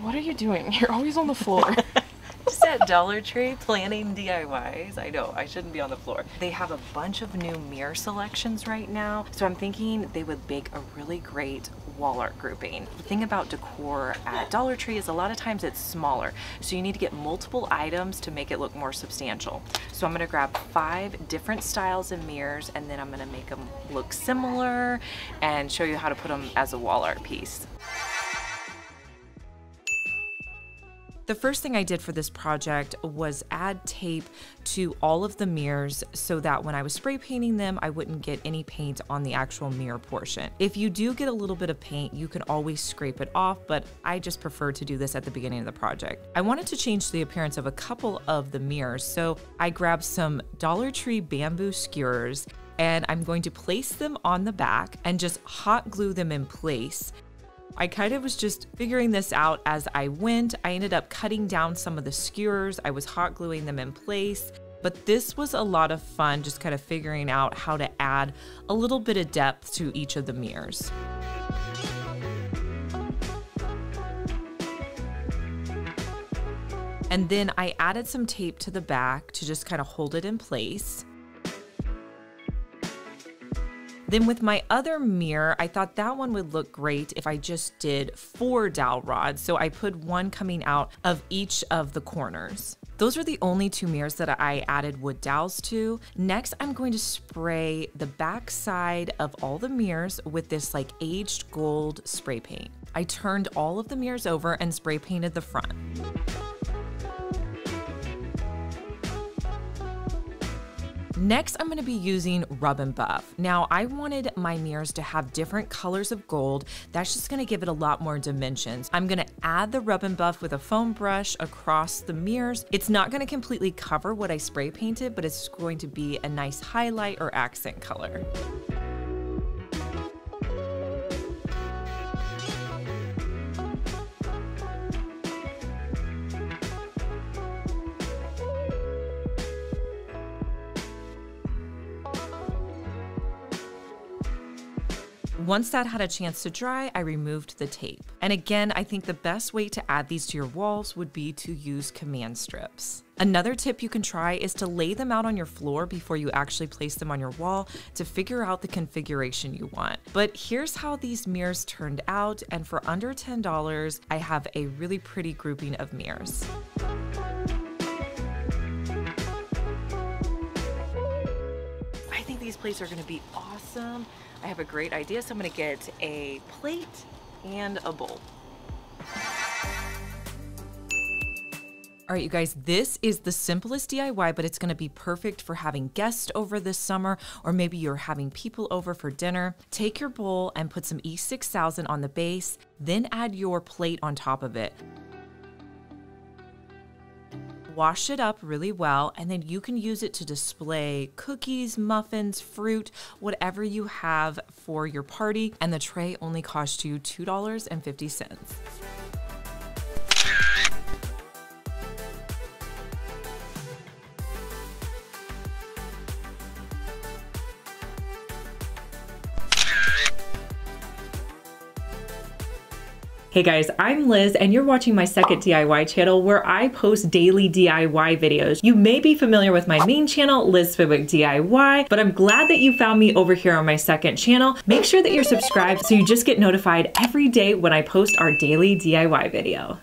What are you doing? You're always on the floor. Just at Dollar Tree planning DIYs. I know, I shouldn't be on the floor. They have a bunch of new mirror selections right now, so I'm thinking they would make a really great wall art grouping. The thing about decor at Dollar Tree is a lot of times it's smaller, so you need to get multiple items to make it look more substantial. So I'm gonna grab 5 different styles of mirrors, and then I'm gonna make them look similar and show you how to put them as a wall art piece. The first thing I did for this project was add tape to all of the mirrors so that when I was spray painting them, I wouldn't get any paint on the actual mirror portion. If you do get a little bit of paint, you can always scrape it off, but I just prefer to do this at the beginning of the project. I wanted to change the appearance of a couple of the mirrors, so I grabbed some Dollar Tree bamboo skewers, and I'm going to place them on the back and just hot glue them in place. I kind of was just figuring this out as I went. I ended up cutting down some of the skewers. I was hot gluing them in place, but this was a lot of fun, just kind of figuring out how to add a little bit of depth to each of the mirrors. And then I added some tape to the back to just kind of hold it in place. Then with my other mirror, I thought that one would look great if I just did 4 dowel rods. So I put one coming out of each of the corners. Those are the only 2 mirrors that I added wood dowels to. Next, I'm going to spray the back side of all the mirrors with this like aged gold spray paint. I turned all of the mirrors over and spray painted the front. Next, I'm gonna be using Rub and Buff. Now, I wanted my mirrors to have different colors of gold. That's just gonna give it a lot more dimensions. I'm gonna add the Rub and Buff with a foam brush across the mirrors. It's not gonna completely cover what I spray painted, but it's going to be a nice highlight or accent color. Once that had a chance to dry, I removed the tape. And again, I think the best way to add these to your walls would be to use command strips. Another tip you can try is to lay them out on your floor before you actually place them on your wall to figure out the configuration you want. But here's how these mirrors turned out, and for under $10, I have a really pretty grouping of mirrors. I think these plates are gonna be awesome. I have a great idea, so I'm gonna get a plate and a bowl. All right, you guys, this is the simplest DIY, but it's gonna be perfect for having guests over this summer, or maybe you're having people over for dinner. Take your bowl and put some E6000 on the base, then add your plate on top of it. Wash it up really well, and then you can use it to display cookies, muffins, fruit, whatever you have for your party. And the tray only cost you $2.50. Hey guys, I'm Liz, and you're watching my second DIY channel where I post daily DIY videos. You may be familiar with my main channel, Liz Fenwick DIY, but I'm glad that you found me over here on my second channel. Make sure that you're subscribed so you just get notified every day when I post our daily DIY video.